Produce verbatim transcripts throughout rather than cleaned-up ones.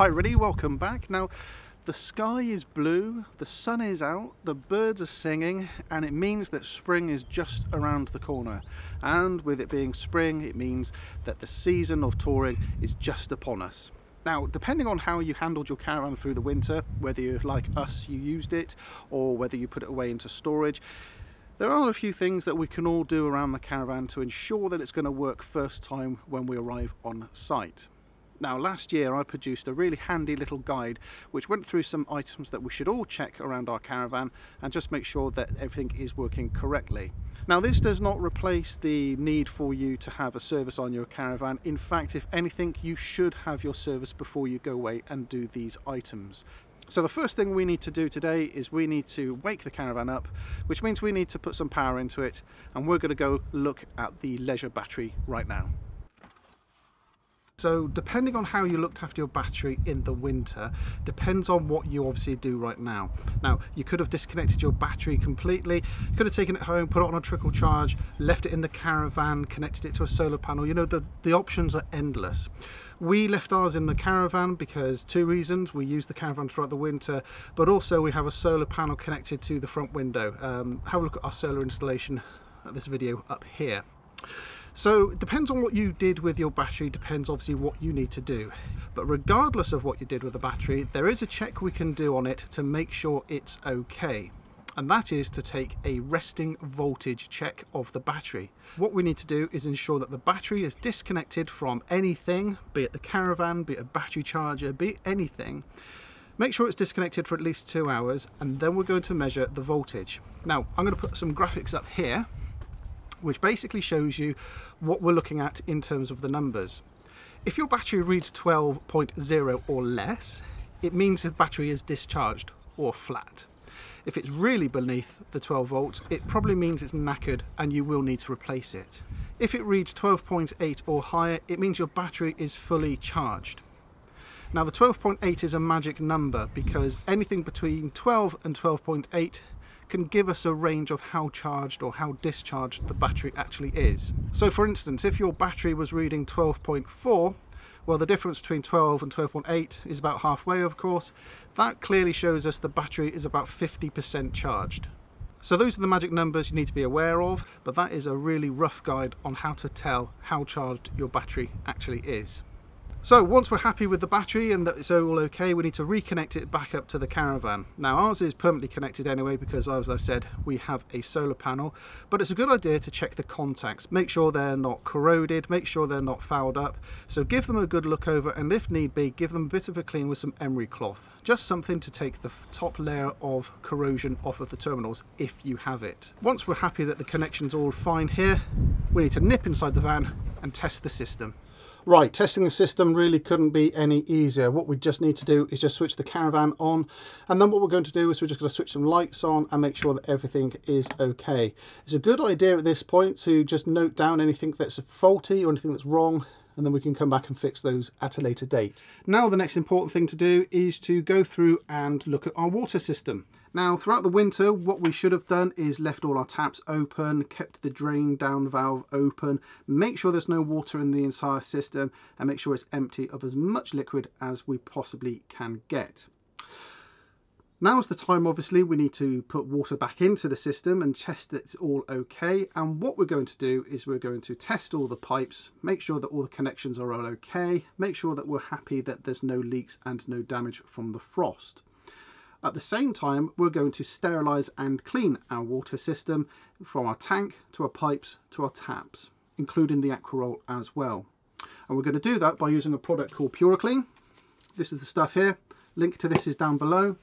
Hi everybody, welcome back. Now the sky is blue, the sun is out, the birds are singing, and it means that spring is just around the corner. And with it being spring, it means that the season of touring is just upon us. Now, depending on how you handled your caravan through the winter, whether you're like us, you used it, or whether you put it away into storage, there are a few things that we can all do around the caravan to ensure that it's going to work first time when we arrive on site. Now, last year I produced a really handy little guide which went through some items that we should all check around our caravan and just make sure that everything is working correctly. Now, this does not replace the need for you to have a service on your caravan. In fact, if anything, you should have your service before you go away and do these items. So the first thing we need to do today is we need to wake the caravan up, which means we need to put some power into it, and we're going to go look at the leisure battery right now. So depending on how you looked after your battery in the winter depends on what you obviously do right now. Now, you could have disconnected your battery completely, you could have taken it home, put it on a trickle charge, left it in the caravan, connected it to a solar panel. You know, the, the options are endless. We left ours in the caravan because two reasons: we use the caravan throughout the winter, but also we have a solar panel connected to the front window. Um, have a look at our solar installation at this video up here. So it depends on what you did with your battery, depends obviously what you need to do. But regardless of what you did with the battery, there is a check we can do on it to make sure it's okay. And that is to take a resting voltage check of the battery. What we need to do is ensure that the battery is disconnected from anything, be it the caravan, be it a battery charger, be it anything. Make sure it's disconnected for at least two hours, and then we're going to measure the voltage. Now, I'm going to put some graphics up here, which basically shows you what we're looking at in terms of the numbers. If your battery reads twelve point zero or less, it means the battery is discharged or flat. If it's really beneath the twelve volts, it probably means it's knackered and you will need to replace it. If it reads twelve point eight or higher, it means your battery is fully charged. Now, the twelve point eight is a magic number because anything between twelve and twelve point eight can give us a range of how charged or how discharged the battery actually is. So for instance, if your battery was reading twelve point four, well, the difference between twelve and twelve point eight is about halfway, of course. That clearly shows us the battery is about fifty percent charged. So those are the magic numbers you need to be aware of, but that is a really rough guide on how to tell how charged your battery actually is. So once we're happy with the battery and that it's all okay, we need to reconnect it back up to the caravan. Now, ours is permanently connected anyway because, as I said, we have a solar panel, but it's a good idea to check the contacts. Make sure they're not corroded, make sure they're not fouled up. So give them a good look over, and if need be, give them a bit of a clean with some emery cloth. Just something to take the top layer of corrosion off of the terminals if you have it. Once we're happy that the connection's all fine here, we need to nip inside the van and test the system. Right, testing the system really couldn't be any easier. What we just need to do is just switch the caravan on, and then what we're going to do is we're just going to switch some lights on and make sure that everything is okay. It's a good idea at this point to just note down anything that's faulty or anything that's wrong, and then we can come back and fix those at a later date. Now, the next important thing to do is to go through and look at our water system. Now, throughout the winter, what we should have done is left all our taps open, kept the drain down valve open, make sure there's no water in the entire system, and make sure it's empty of as much liquid as we possibly can get. Now's the time, obviously, we need to put water back into the system and test that it's all okay. And what we're going to do is we're going to test all the pipes, make sure that all the connections are all okay, make sure that we're happy that there's no leaks and no damage from the frost. At the same time, we're going to sterilise and clean our water system from our tank to our pipes to our taps, including the Aquarol as well. And we're going to do that by using a product called Puriclean. This is the stuff here. Link to this is down below.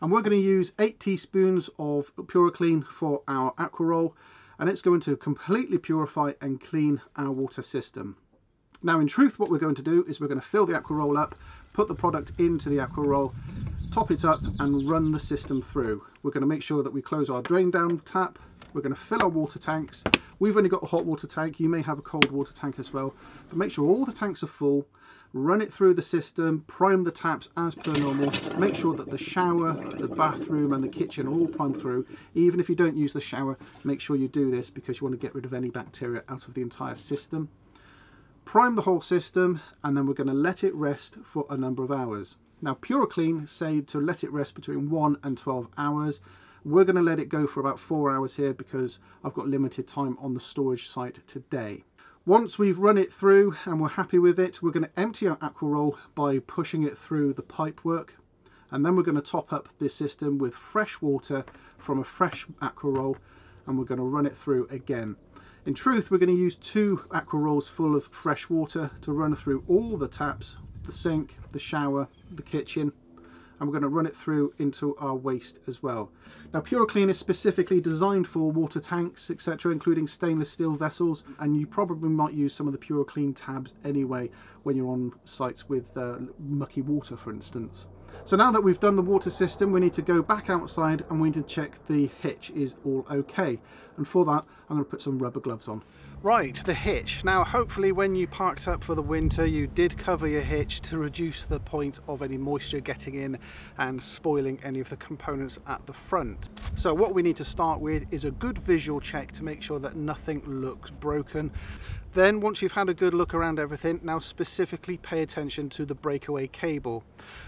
And we're going to use eight teaspoons of Puriclean for our Aquarol, and it's going to completely purify and clean our water system. Now, in truth, what we're going to do is we're going to fill the Aquarol up, put the product into the Aquarol, top it up and run the system through. We're going to make sure that we close our drain down tap, we're going to fill our water tanks. We've only got a hot water tank, you may have a cold water tank as well, but make sure all the tanks are full. Run it through the system, prime the taps as per normal, make sure that the shower, the bathroom and the kitchen are all primed through. Even if you don't use the shower, make sure you do this because you want to get rid of any bacteria out of the entire system. prime the whole system, and then we're going to let it rest for a number of hours. Now Puriclean say to let it rest between one and twelve hours. We're going to let it go for about four hours here because I've got limited time on the storage site today. Once we've run it through and we're happy with it, we're going to empty our aqua roll by pushing it through the pipework, and then we're going to top up this system with fresh water from a fresh aqua roll, and we're going to run it through again. In truth, we're going to use two aqua rolls full of fresh water to run through all the taps, the sink, the shower, the kitchen, and we're going to run it through into our waste as well. Now Puriclean is specifically designed for water tanks, et cetera, including stainless steel vessels, and you probably might use some of the Puriclean tabs anyway when you're on sites with uh, mucky water, for instance. So now that we've done the water system, we need to go back outside and we need to check the hitch is all okay. And for that, I'm going to put some rubber gloves on. Right, the hitch. Now hopefully when you parked up for the winter, you did cover your hitch to reduce the point of any moisture getting in and spoiling any of the components at the front. So what we need to start with is a good visual check to make sure that nothing looks broken. Then once you've had a good look around everything, now specifically pay attention to the breakaway cable.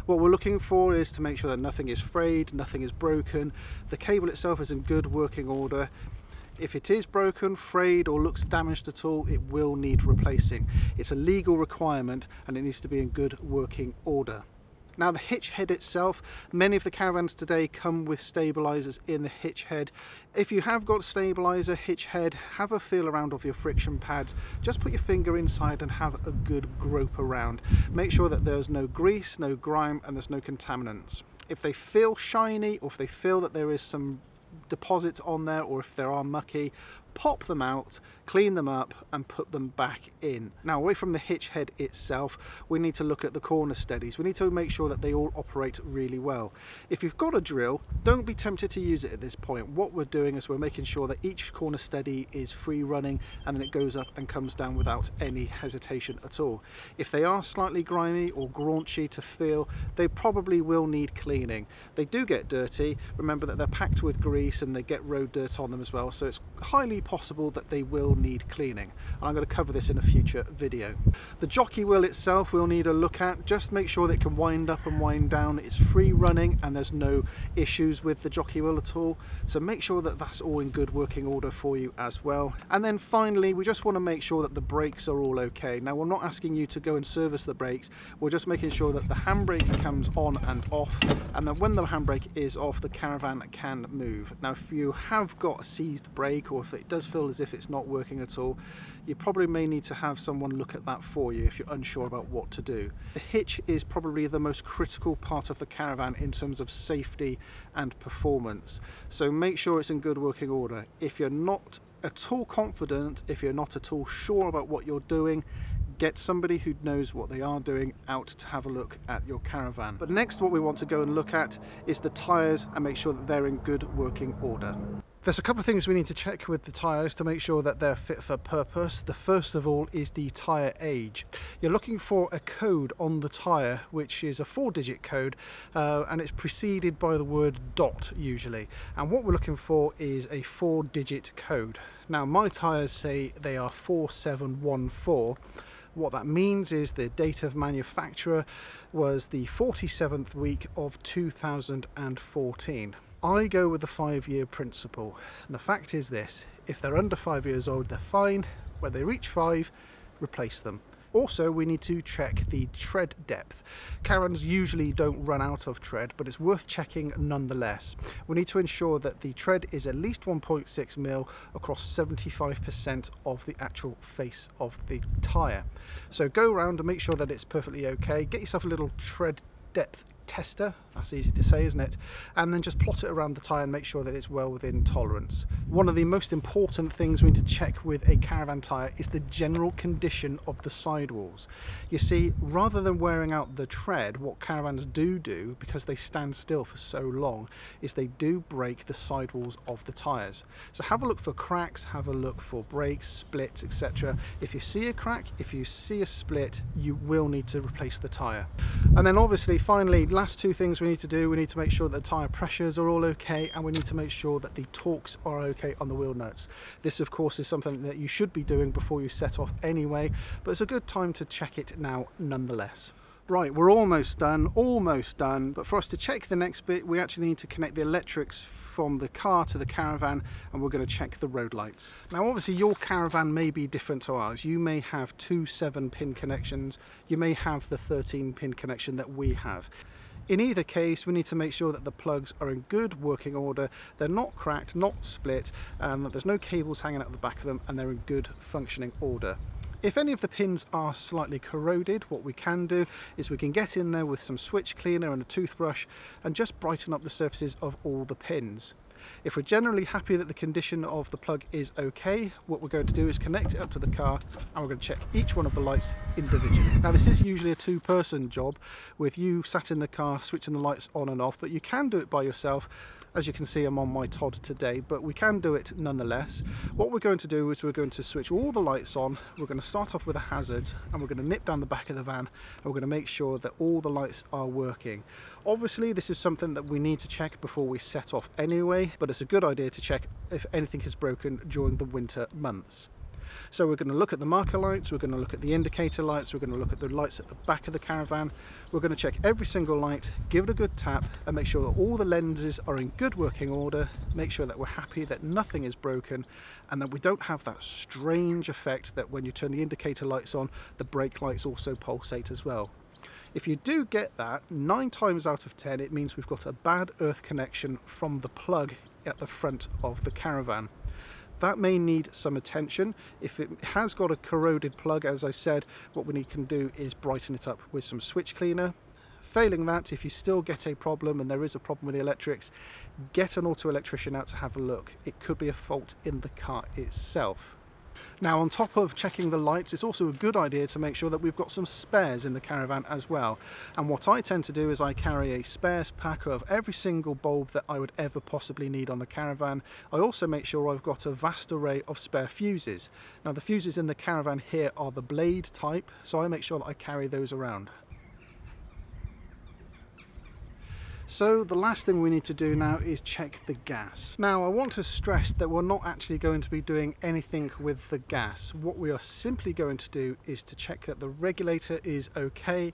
What we're looking for is to make sure that nothing is frayed, nothing is broken, the cable itself is in good working order. If it is broken, frayed or looks damaged at all, it will need replacing. It's a legal requirement and it needs to be in good working order. Now the hitch head itself, many of the caravans today come with stabilisers in the hitch head. If you have got stabiliser, hitch head, have a feel around of your friction pads. Just put your finger inside and have a good grope around. Make sure that there's no grease, no grime and there's no contaminants. If they feel shiny or if they feel that there is some deposits on there or if there are mucky, pop them out, clean them up and put them back in. Now away from the hitch head itself, we need to look at the corner steadies. We need to make sure that they all operate really well. If you've got a drill, don't be tempted to use it at this point. What we're doing is we're making sure that each corner steady is free running and then it goes up and comes down without any hesitation at all. If they are slightly grimy or graunchy to feel, they probably will need cleaning. They do get dirty. Remember that they're packed with grease and they get road dirt on them as well, so it's highly possible that they will need cleaning, and I'm going to cover this in a future video. The jockey wheel itself we'll need a look at. Just make sure that it can wind up and wind down, it's free running and there's no issues with the jockey wheel at all, so make sure that that's all in good working order for you as well. And then finally we just want to make sure that the brakes are all okay. Now we're not asking you to go and service the brakes, we're just making sure that the handbrake comes on and off, and then when the handbrake is off the caravan can move. Now if you have got a seized brake or if it does feel as if it's not working at all, you probably may need to have someone look at that for you if you're unsure about what to do. The hitch is probably the most critical part of the caravan in terms of safety and performance, so make sure it's in good working order. If you're not at all confident, if you're not at all sure about what you're doing, get somebody who knows what they are doing out to have a look at your caravan. But next what we want to go and look at is the tyres and make sure that they're in good working order. There's a couple of things we need to check with the tyres to make sure that they're fit for purpose. The first of all is the tyre age. You're looking for a code on the tyre, which is a four digit code, uh, and it's preceded by the word dot usually. And what we're looking for is a four digit code. Now my tyres say they are four seven one four. What that means is the date of manufacture was the forty-seventh week of two thousand fourteen. I go with the five year principle, and the fact is this: if they're under five years old they're fine, when they reach five, replace them. Also we need to check the tread depth. Caravans usually don't run out of tread, but it's worth checking nonetheless. We need to ensure that the tread is at least one point six mil across seventy-five percent of the actual face of the tyre. So go around and make sure that it's perfectly okay, get yourself a little tread depth tester, that's easy to say isn't it, and then just plot it around the tyre and make sure that it's well within tolerance. One of the most important things we need to check with a caravan tyre is the general condition of the sidewalls. You see, rather than wearing out the tread, what caravans do do, because they stand still for so long, is they do break the sidewalls of the tyres. So have a look for cracks, have a look for breaks, splits, et cetera. If you see a crack, if you see a split, you will need to replace the tyre. And then obviously finally, last two things we need to do, we need to make sure that the tyre pressures are all okay, and we need to make sure that the torques are okay on the wheel nuts. This of course is something that you should be doing before you set off anyway, but it's a good time to check it now nonetheless. Right, we're almost done, almost done, but for us to check the next bit we actually need to connect the electrics from the car to the caravan, and we're going to check the road lights. Now obviously your caravan may be different to ours. You may have two seven pin connections, you may have the thirteen pin connection that we have. In either case we need to make sure that the plugs are in good working order, they're not cracked, not split, and that there's no cables hanging out the back of them, and they're in good functioning order. If any of the pins are slightly corroded, what we can do is we can get in there with some switch cleaner and a toothbrush and just brighten up the surfaces of all the pins. If we're generally happy that the condition of the plug is okay, what we're going to do is connect it up to the car and we're going to check each one of the lights individually. Now this is usually a two-person job with you sat in the car switching the lights on and off, but you can do it by yourself. As you can see, I'm on my Todd today, but we can do it nonetheless. What we're going to do is we're going to switch all the lights on, we're going to start off with the hazards, and we're going to nip down the back of the van, and we're going to make sure that all the lights are working. Obviously, this is something that we need to check before we set off anyway, but it's a good idea to check if anything is broken during the winter months. So we're going to look at the marker lights, we're going to look at the indicator lights, we're going to look at the lights at the back of the caravan, we're going to check every single light, give it a good tap and make sure that all the lenses are in good working order, make sure that we're happy that nothing is broken and that we don't have that strange effect that when you turn the indicator lights on, the brake lights also pulsate as well. If you do get that, nine times out of ten it means we've got a bad earth connection from the plug at the front of the caravan. That may need some attention. If it has got a corroded plug, as I said, what we can do is brighten it up with some switch cleaner. Failing that, if you still get a problem and there is a problem with the electrics, get an auto electrician out to have a look. It could be a fault in the car itself. Now on top of checking the lights, it's also a good idea to make sure that we've got some spares in the caravan as well. And what I tend to do is I carry a spares pack of every single bulb that I would ever possibly need on the caravan. I also make sure I've got a vast array of spare fuses. Now the fuses in the caravan here are the blade type, so I make sure that I carry those around. So the last thing we need to do now is check the gas. Now I want to stress that we're not actually going to be doing anything with the gas. What we are simply going to do is to check that the regulator is okay.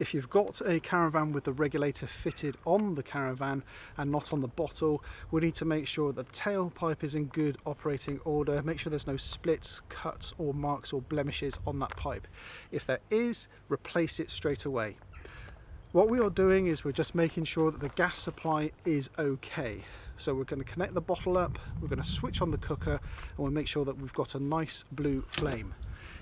If you've got a caravan with the regulator fitted on the caravan and not on the bottle, we need to make sure that the tailpipe is in good operating order. Make sure there's no splits, cuts or marks or blemishes on that pipe. If there is, replace it straight away. What we are doing is we're just making sure that the gas supply is okay. So we're going to connect the bottle up, we're going to switch on the cooker, and we'll make sure that we've got a nice blue flame.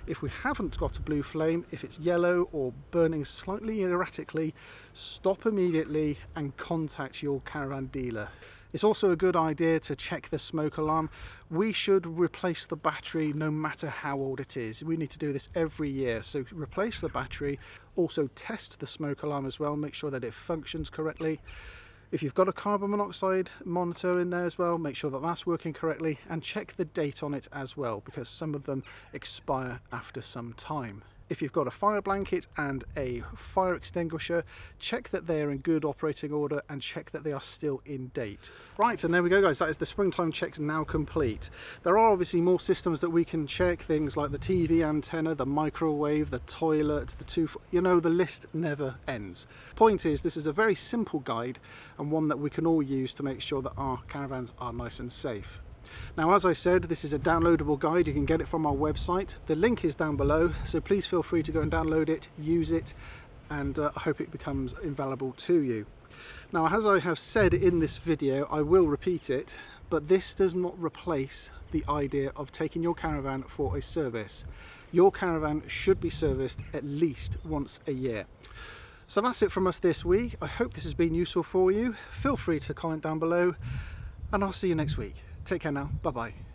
If we haven't got a blue flame, if it's yellow or burning slightly erratically, stop immediately and contact your caravan dealer. It's also a good idea to check the smoke alarm. We should replace the battery no matter how old it is. We need to do this every year, so replace the battery. Also test the smoke alarm as well, make sure that it functions correctly. If you've got a carbon monoxide monitor in there as well, make sure that that's working correctly, and check the date on it as well, because some of them expire after some time. If you've got a fire blanket and a fire extinguisher, check that they're in good operating order and check that they are still in date. Right, and there we go guys, that is the springtime checks now complete. There are obviously more systems that we can check, things like the T V antenna, the microwave, the toilet, the tooth, you know, the list never ends. Point is, this is a very simple guide and one that we can all use to make sure that our caravans are nice and safe. Now as I said, this is a downloadable guide, you can get it from our website, the link is down below, so please feel free to go and download it, use it, and uh, I hope it becomes invaluable to you. Now as I have said in this video, I will repeat it, but this does not replace the idea of taking your caravan for a service. Your caravan should be serviced at least once a year. So that's it from us this week, I hope this has been useful for you, feel free to comment down below, and I'll see you next week. Take care now. Bye-bye.